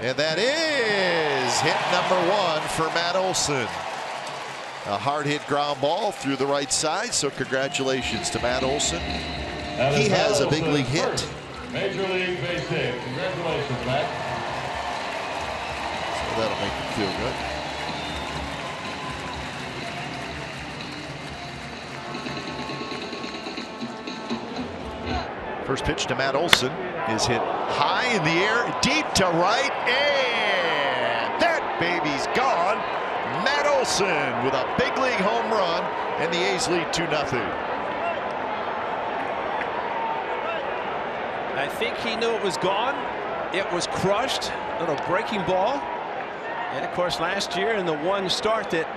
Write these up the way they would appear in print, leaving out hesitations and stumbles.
And that is hit number one for Matt Olson. A hard hit ground ball through the right side. So congratulations to Matt Olson. He has a big league hit. Major League base hit. Congratulations, Matt. So that'll make him feel good. First pitch to Matt Olson is hit high in the air, deep to right, and that baby's gone. Matt Olson with a big league home run, and the A's lead 2-0. I think he knew it was gone. It was crushed, a little breaking ball. And of course, last year in the one start that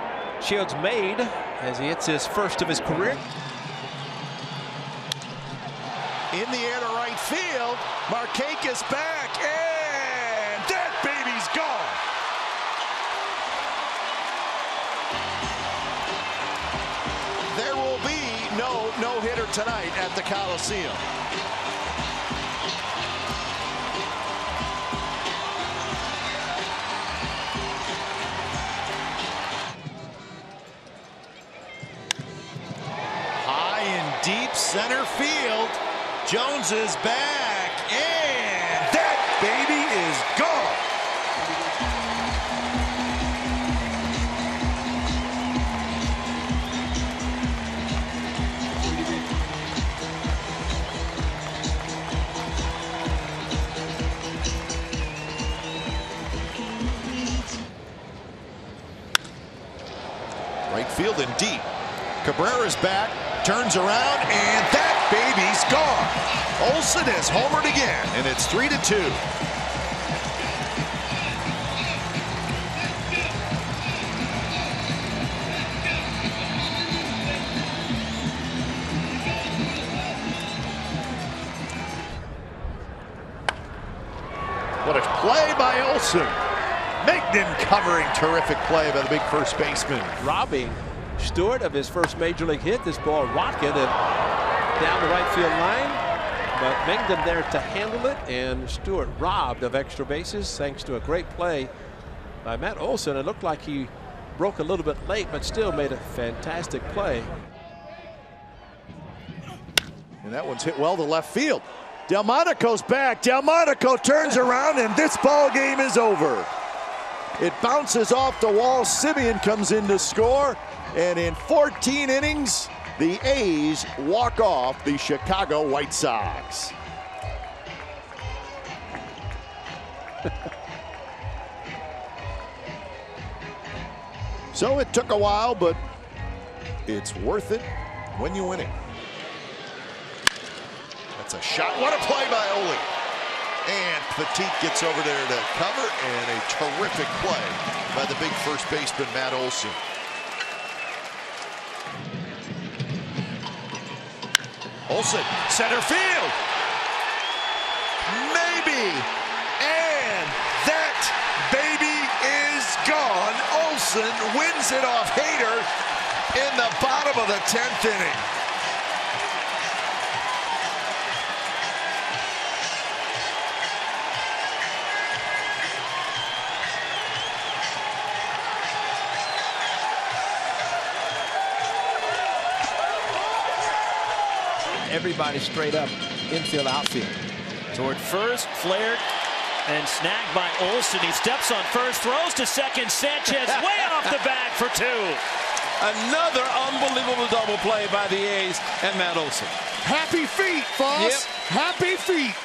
Shields made, as he hits his first of his career. In the air to right field, Marquez back, and that baby's gone. There will be no no-hitter tonight at the Coliseum. High and deep center field. Jones is back, and that baby is gone. Right field and deep. Cabrera's back, turns around, and that baby's gone. Olson has homered again, and it's 3-2. What a play by Olson. Mingdon covering, terrific play by the big first baseman. Robbing Stewart of his first major league hit. This ball rocketed down the right field line, but Mingdon there to handle it, and Stewart robbed of extra bases thanks to a great play by Matt Olson. It looked like he broke a little bit late, but still made a fantastic play. And that one's hit well to left field. Delmonico's back. Delmonico turns around, and this ball game is over. It bounces off the wall. Semien comes in to score, and in 14 innings, the A's walk off the Chicago White Sox. So it took a while, but it's worth it when you win it. That's a shot. What a play by Ole. And Petit gets over there to cover, and a terrific play by the big first baseman, Matt Olson. Olson, center field, maybe, and that baby is gone. Olson wins it off Hader in the bottom of the 10th inning. Everybody straight up, infield, outfield. Toward first, flared, and snagged by Olson. He steps on first, throws to second. Sanchez way off the bag for two. Another unbelievable double play by the A's and Matt Olson. Happy feet, Foss. Yep. Happy feet.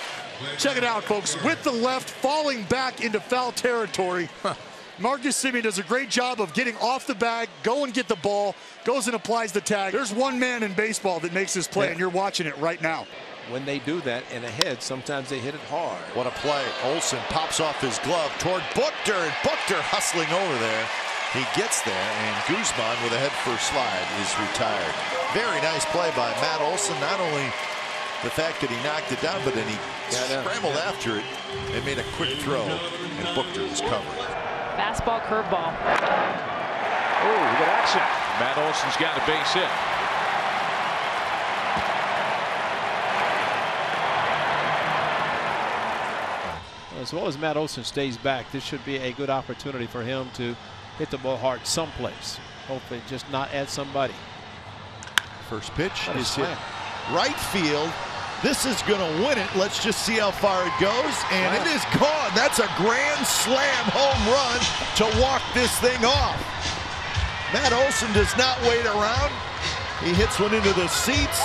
Check it out, folks. With the left falling back into foul territory. Marcus Semien does a great job of getting off the bag, go and get the ball, goes and applies the tag. There's one man in baseball that makes this play, and you're watching it right now. When they do that and ahead, sometimes they hit it hard. What a play. Olson pops off his glove toward Booker, and Booker hustling over there. He gets there, and Guzman with a head first slide is retired. Very nice play by Matt Olson. Not only the fact that he knocked it down, but then he scrambled after it and made a quick throw, and Booker was covered. Fastball, curveball. Oh, look at action. Matt Olson's got a base hit. It as well as Matt Olson stays back, this should be a good opportunity for him to hit the ball hard someplace. Hopefully just not at somebody. First pitch is hit right field. This is going to win it. Let's just see how far it goes. And it is gone. That's a grand slam home run to walk this thing off. Matt Olson does not wait around. He hits one into the seats.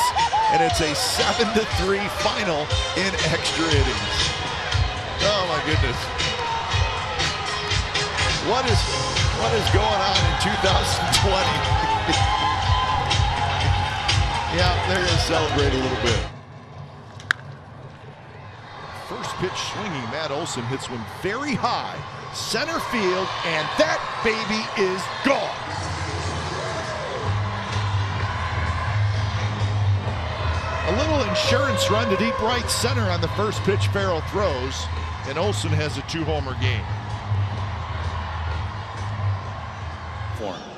And it's a 7-3 final in extra innings. Oh, my goodness. What is going on in 2020? Yeah, they're going to celebrate a little bit. First pitch swinging, Matt Olson hits one very high, center field, and that baby is gone. A little insurance run to deep right center on the first pitch Farrell throws, and Olson has a 2-homer game.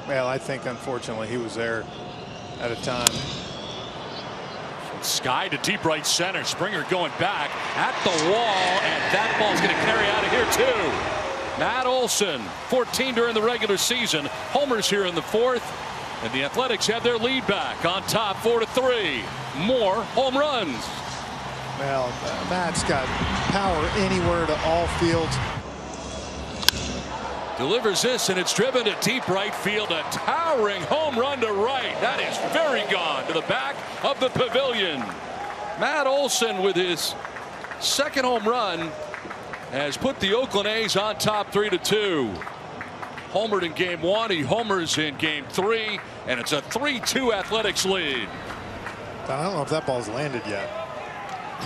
Well, I think unfortunately he was there at a time. Sky to deep right center. Springer going back at the wall, and that ball's going to carry out of here too. Matt Olson, 14 during the regular season, homers here in the fourth, and the Athletics have their lead back on top 4-3. More home runs. Well, Matt's got power anywhere to all fields. Delivers this, and it's driven to deep right field. A towering home run to right. That is very gone to the back of the pavilion. Matt Olson with his second home run has put the Oakland A's on top 3-2. Homered in game one. He homers in game three, and it's a 3-2 Athletics lead. I don't know if that ball's landed yet.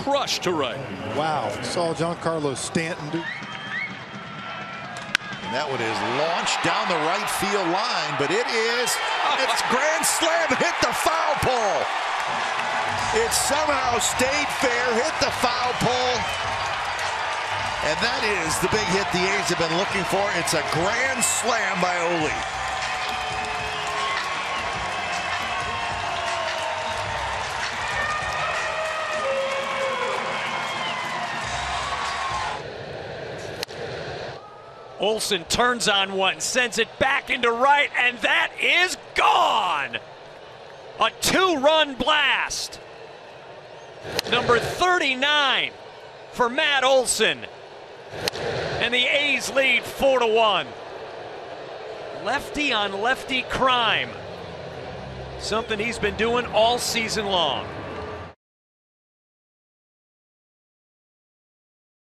Crushed to right. Wow. Saw Giancarlo Stanton do. And that one is launched down the right field line, but it's grand slam, hit the foul pole. It somehow stayed fair, hit the foul pole. And that is the big hit the A's have been looking for. It's a grand slam by Ole. Olson turns on one, sends it back into right, and that is gone. A 2-run blast. Number 39 for Matt Olson. And the A's lead 4-1. Lefty on lefty crime. Something he's been doing all season long.